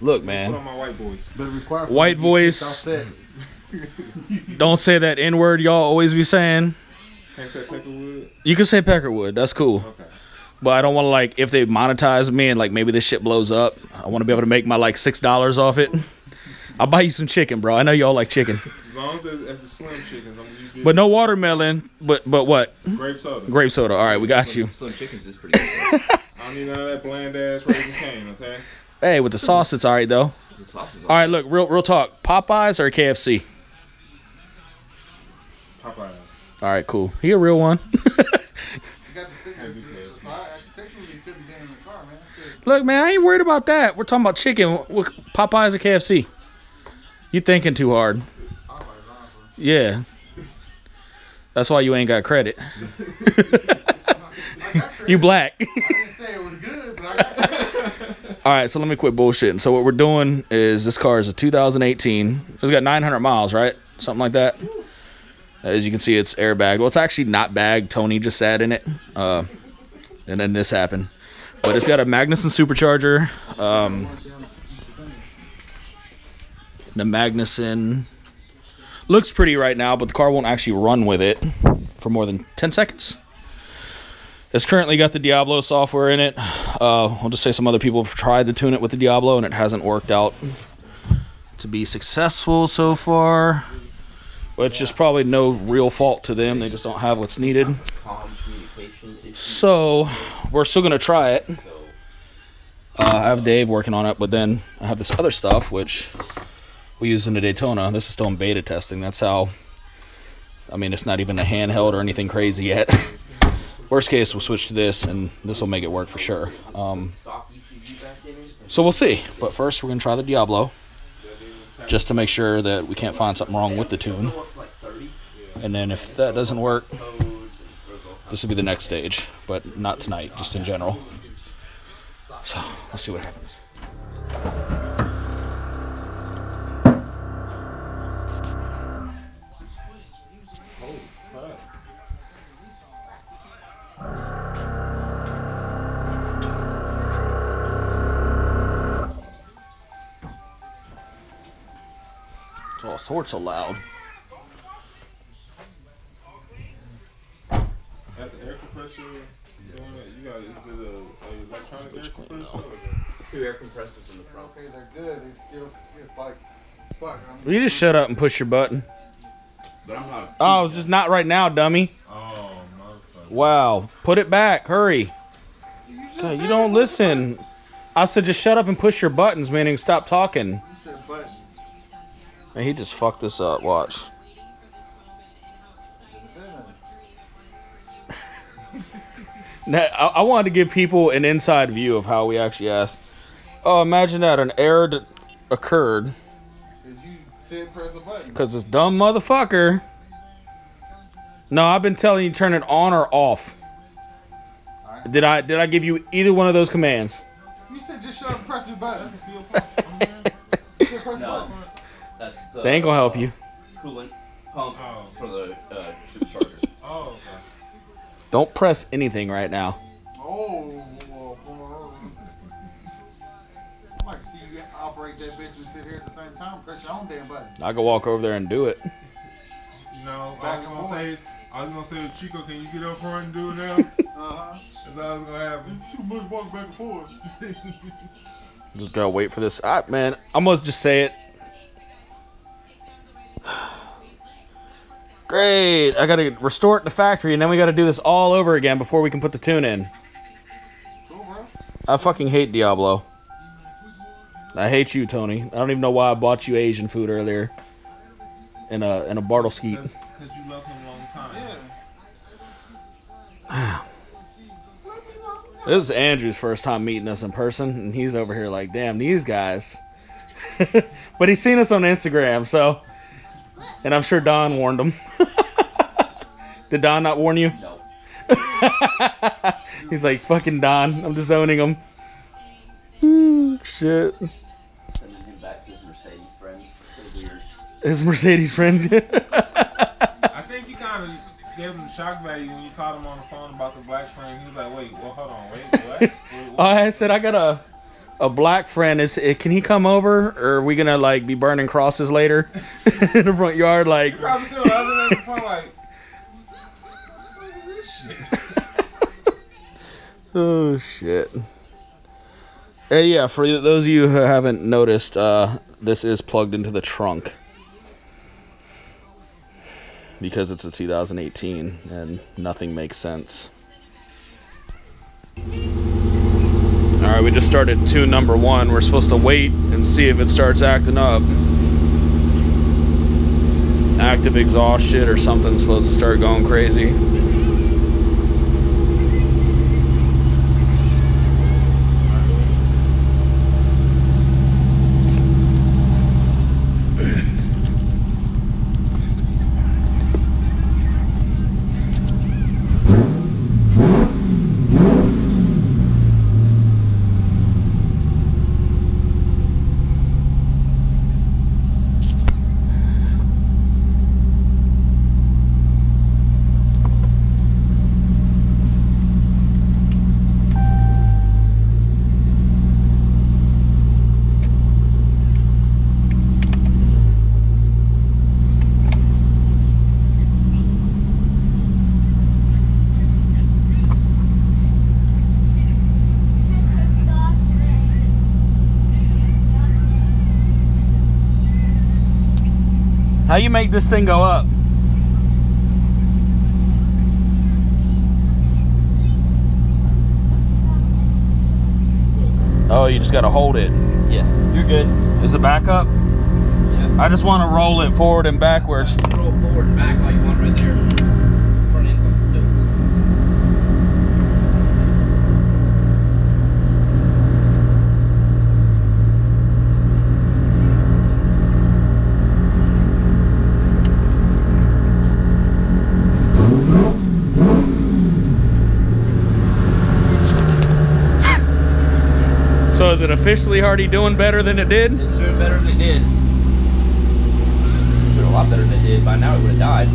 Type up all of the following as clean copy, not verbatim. Look, man. Put on my white voice. White voice. Don't say that N-word y'all always be saying. Can't say Peckerwood? You can say Peckerwood. That's cool. Okay. But I don't want to, like, if they monetize me and, like, maybe this shit blows up, I want to be able to make my, like, $6 off it. I'll buy you some chicken, bro. I know y'all like chicken. As long as it's slim chickens. But no watermelon. But what? Grape soda. Grape soda. All right, we got you. Slim chickens is pretty good. I don't need none of that bland-ass Raising Cane, okay? Hey, with the sauce, it's all right, though. The sauce is all right. All right, look, real talk. Popeyes or KFC? Popeyes. All right, cool. He a real one. Look, man, I ain't worried about that. We're talking about chicken. Popeyes or KFC? You thinking too hard. Yeah. That's why you ain't got credit. You black. I didn't say it was good, but I got credit. All right, so let me quit bullshitting. So what we're doing is this car is a 2018. It's got 900 miles, right? Something like that. As you can see, it's airbagged. Well, it's actually not bagged. Tony just sat in it. And then this happened. But it's got a Magnuson supercharger. The Magnuson looks pretty right now, but the car won't actually run with it for more than 10 seconds. It's currently got the Diablo software in it. I'll just say some other people have tried to tune it with the Diablo, and it hasn't worked out to be successful so far. Which is probably no real fault to them. They just don't have what's needed. So we're still going to try it. I have Dave working on it, but then I have this other stuff, which we use in the Daytona. This is still in beta testing. That's how, I mean, it's not even a handheld or anything crazy yet. Worst case, we'll switch to this, and this will make it work for sure. So we'll see. But first, we're going to try the Diablo, just to make sure that we can't find something wrong with the tune. And then if that doesn't work, this will be the next stage, but not tonight, just in general. So let's see what happens. All sorts of loud. At the air compressor, you got is that trying to air compressor? Two air compressors in the front. Okay, they're good. It's still, it's like, fuck. You just shut up and push your button. But I'm not. Oh, just not right now, dummy. Oh, motherfucker. Wow. Put it back. Hurry. God, you don't listen. I said just shut up and push your buttons, meaning stop talking. You said buttons. Man, he just fucked this up. Watch. Now, I wanted to give people an inside view of how we actually asked. Oh, imagine that. An error occurred. Because this dumb motherfucker. No, I've been telling you turn it on or off. Right. Did I give you either one of those commands? You said just shut up and press your button. No. That's the, they ain't gonna help you. Coolant pump for the charger. Oh, okay. Don't press anything right now. Oh, I'd like to see you operate that bitch and sit here at the same time. Press your own damn button. I could walk over there and do it. No, I was gonna say, Chico, can you get up front and do it now? That's all I was gonna have. It's too much walking back and forth. Just gotta wait for this. Man, I must just say it. Great, I gotta restore it to factory, and then we gotta do this all over again before we can put the tune in. I fucking hate Diablo. I hate you, Tony. I don't even know why I bought you Asian food earlier in a bartle skeet. Because you love him a long time. Yeah. This is Andrew's first time meeting us in person, and he's over here like, damn, these guys. But he's seen us on Instagram, so. And I'm sure Don warned him. Did Don not warn you? No. He's like, fucking Don. I'm just owning him. Shit. Sending him back to his Mercedes friends. So weird. His Mercedes friends? I think you kind of gave him the shock value when you called him on the phone about the black screen. He was like, wait, well, hold on, wait, what? Wait, what? I said, I got a... a black friend. Can he come over, or are we gonna like be burning crosses later in the front yard? Like, you probably still in the front, like, what is this shit? Oh shit! Hey, yeah. For those of you who haven't noticed, this is plugged into the trunk because it's a 2018 and nothing makes sense. All right, we just started tune number one. We're supposed to wait and see if it starts acting up. Active exhaust shit or something's supposed to start going crazy. How you make this thing go up? Oh, you just gotta hold it. Yeah, you're good. Is the back up? Yeah. I just wanna roll it forward and backwards. Roll forward and back like you want right there. Front end on stilts. So is it officially already doing better than it did? It's doing better than it did. It's doing a lot better than it did. By now it would have died.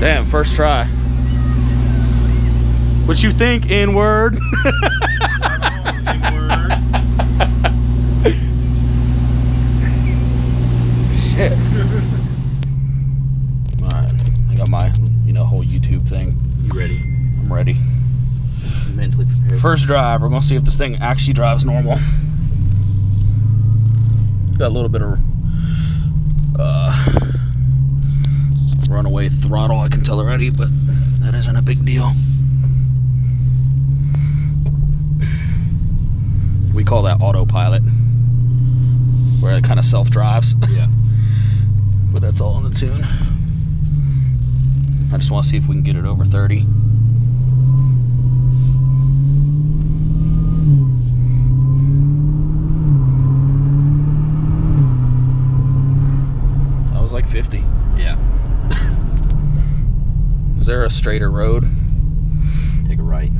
Damn, first try. What you think, N-word? Shit. Alright, I got my, whole YouTube thing. You ready? I'm ready. Mentally prepared. First drive, we're gonna see if this thing actually drives normal. Got a little bit of runaway throttle, I can tell already, but that isn't a big deal. We call that autopilot, where it kind of self-drives. Yeah. But that's all in the tune. I just want to see if we can get it over 30. Like 50. Yeah. Is there a straighter road? Take a right.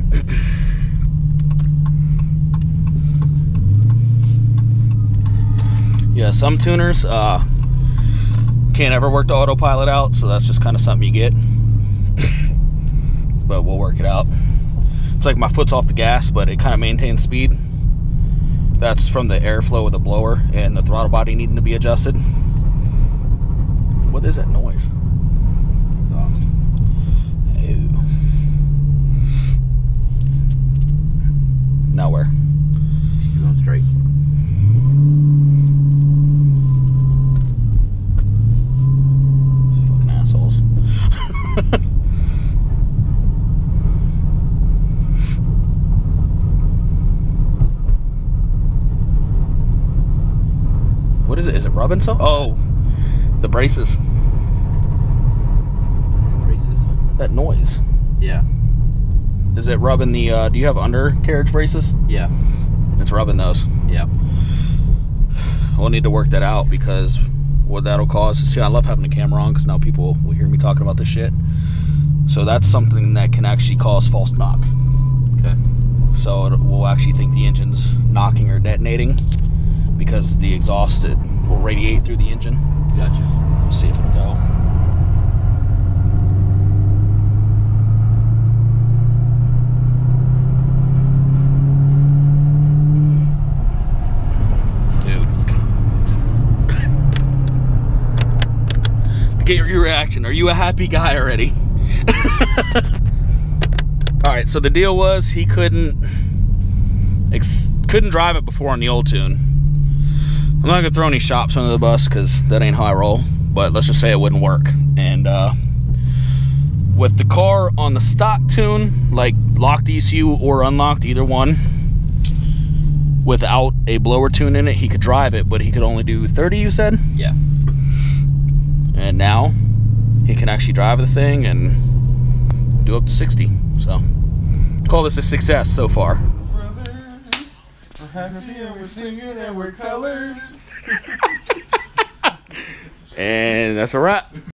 Yeah, some tuners can't ever work the autopilot out, so that's just kind of something you get. But we'll work it out. It's like my foot's off the gas, but it kind of maintains speed. That's from the airflow of the blower and the throttle body needing to be adjusted. What is that noise? Exhaust. Ew. Now where? Keep going straight. These fucking assholes. What is it? Is it rubbing something? Oh. The braces. Braces. That noise. Yeah. Is it rubbing the? Do you have undercarriage braces? Yeah. It's rubbing those. Yeah. We'll need to work that out because what that'll cause. See, I love having the camera on because now people will hear me talking about this shit. So that's something that can actually cause false knock. Okay. So we'll actually think the engine's knocking or detonating because the exhaust it will radiate through the engine. Gotcha. Let's see if it'll go. get your reaction. Are you a happy guy already? All right, so the deal was he couldn't drive it before on the old tune. I'm not gonna throw any shops under the bus because that ain't how I roll, but let's just say it wouldn't work. And with the car on the stock tune, like locked ECU or unlocked, either one, without a blower tune in it, he could drive it, but he could only do 30, you said? Yeah. And now he can actually drive the thing and do up to 60. So call this a success so far. Brothers, we're happy and we're singing and we're colored. And that's a wrap.